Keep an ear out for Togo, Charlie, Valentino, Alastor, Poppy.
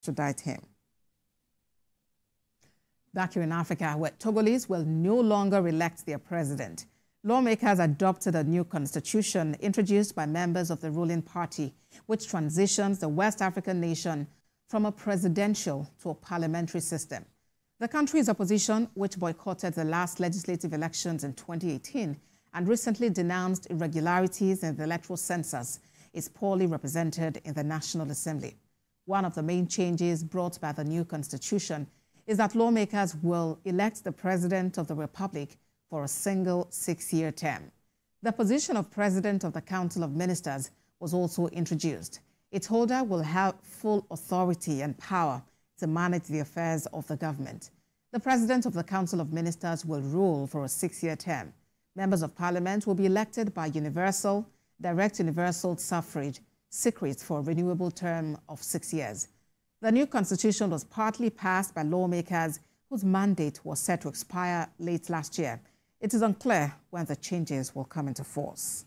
expedite him. Back here in Africa, where Togolese will no longer elect their president, lawmakers adopted a new constitution introduced by members of the ruling party, which transitions the West African nation from a presidential to a parliamentary system. The country's opposition, which boycotted the last legislative elections in 2018 and recently denounced irregularities in the electoral census, is poorly represented in the National Assembly. One of the main changes brought by the new constitution is that lawmakers will elect the president of the republic for a single 6-year term. The position of president of the Council of Ministers was also introduced. Its holder will have full authority and power to manage the affairs of the government. The president of the Council of Ministers will rule for a 6-year term. Members of parliament will be elected by direct universal suffrage, secret, for a renewable term of 6 years. The new constitution was partly passed by lawmakers whose mandate was set to expire late last year. It is unclear when the changes will come into force.